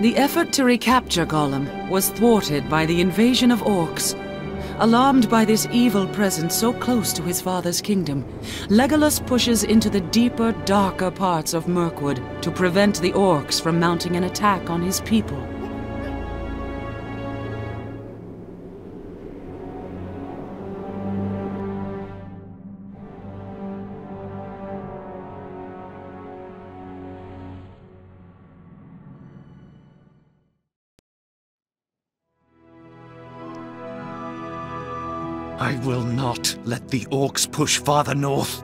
The effort to recapture Gollum was thwarted by the invasion of Orcs. Alarmed by this evil presence so close to his father's kingdom, Legolas pushes into the deeper, darker parts of Mirkwood to prevent the Orcs from mounting an attack on his people. I will not let the Orcs push farther north.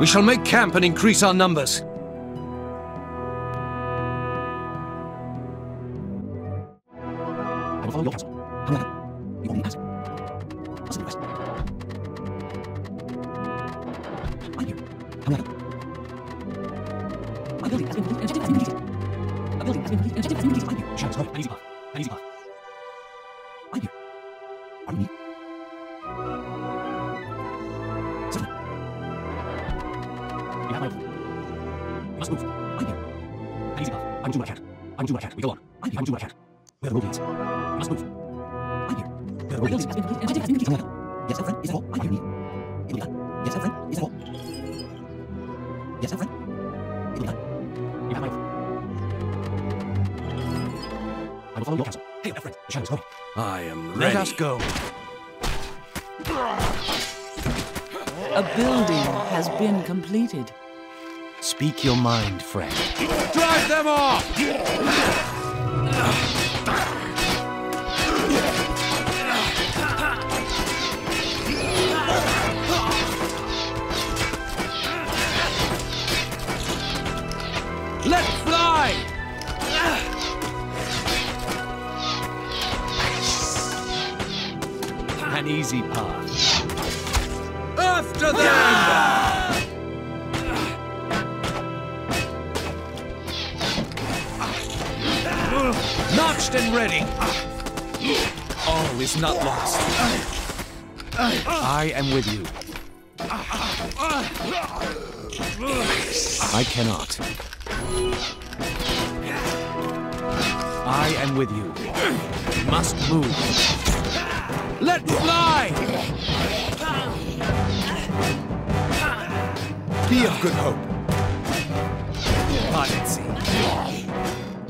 We shall make camp and increase our numbers. I will follow your counsel. I am ready. Let us go. A building has been completed. Speak your mind, friend. Drive them off! Let's fly! An easy path. After them! Notched and ready. All is not lost. I am with you. I cannot. I am with you. You must move. Let's fly! Be of good hope. Pilots.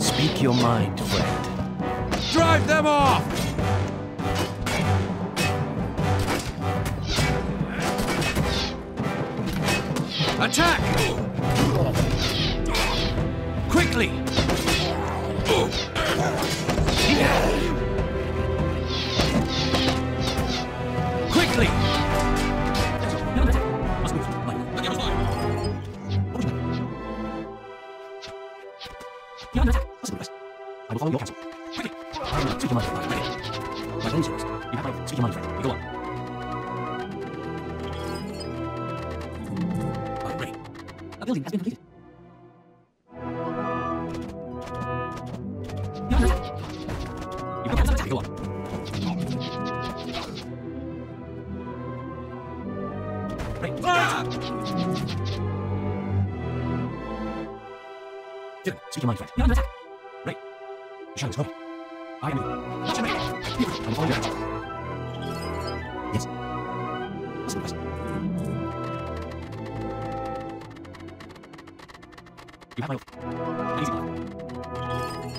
Speak your mind, friend. Drive them off! Attack! Quickly! An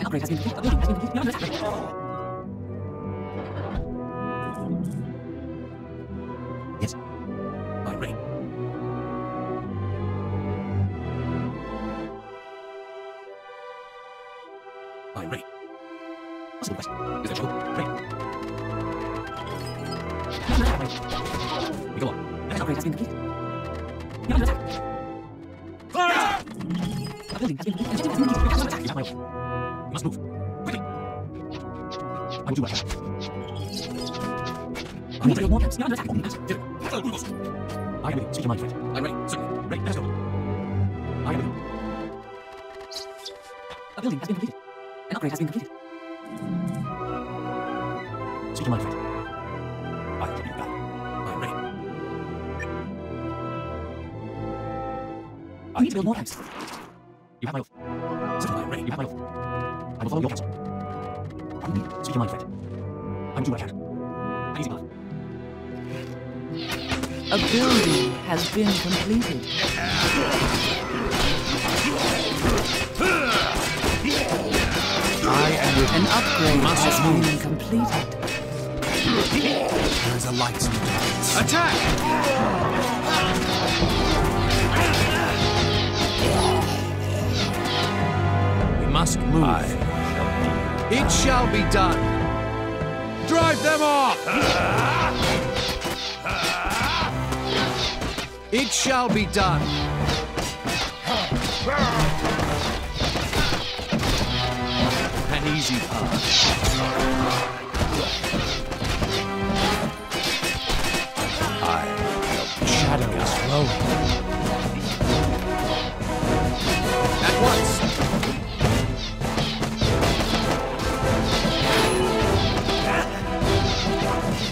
upgrade has been completed. Speak your mind, friend. I need to build more camps. You have my oath. Certify, Ray, you have my oath. I will follow your counsel. Pardon me, speak your mind, friend. I will do what I can. An easy path. A building has been completed. An upgrade has been completed. There is a light in the darkness. Attack! We must move. It shall be done. Drive them off! It shall be done. Easy path. I am shadow is flowing. At once.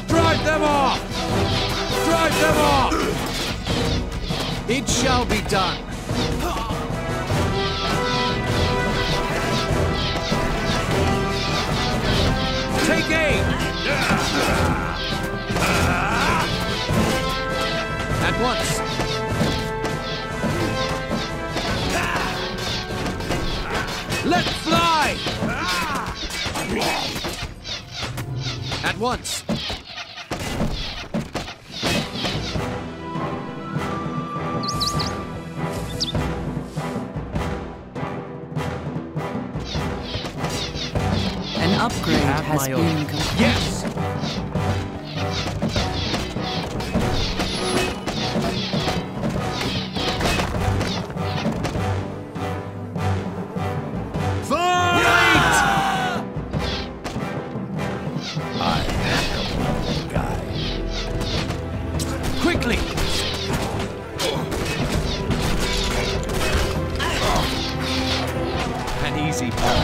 Drive them off. Drive them off. It shall be done. Take aim! At once! Let fly! At once! Upgrade has been completed. Yes! Fight! Yeah! I am the guy. Quickly! An easy pass.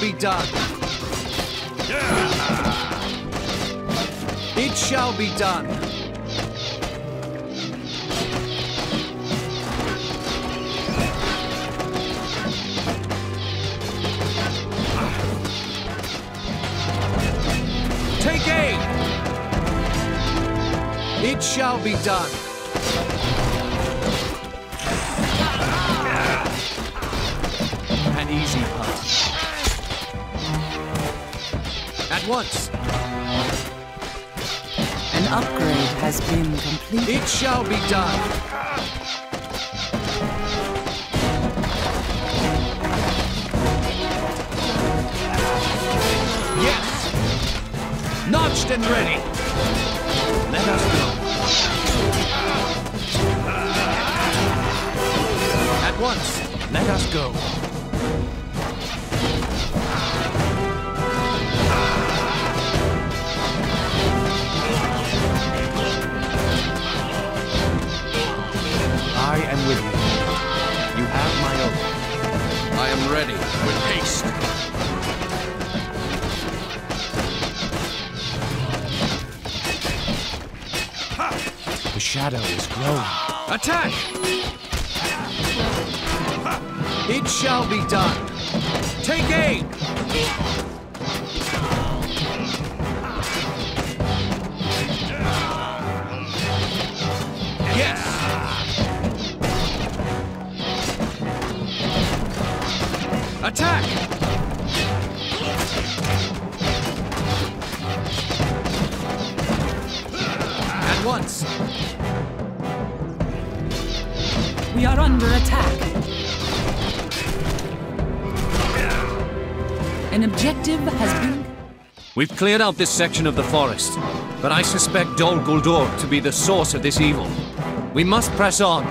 Be done. It shall be done. Take aim. It shall be done. An easy path. Once. An upgrade has been completed. It shall be done. Yes! Notched and ready. Let us go. At once, let us go. I am with you. You have my oath. I am ready with haste. Ha! The shadow is growing. Attack! Ha! It shall be done. Take aim! Yes! Attack! At once! under attack. An objective has been... We've cleared out this section of the forest, but I suspect Dol Guldur to be the source of this evil. We must press on.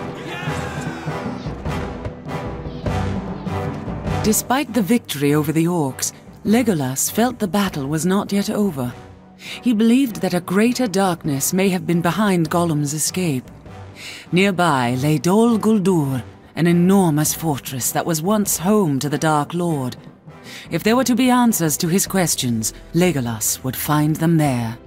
Despite the victory over the Orcs, Legolas felt the battle was not yet over. He believed that a greater darkness may have been behind Gollum's escape. Nearby lay Dol Guldur, an enormous fortress that was once home to the Dark Lord. If there were to be answers to his questions, Legolas would find them there.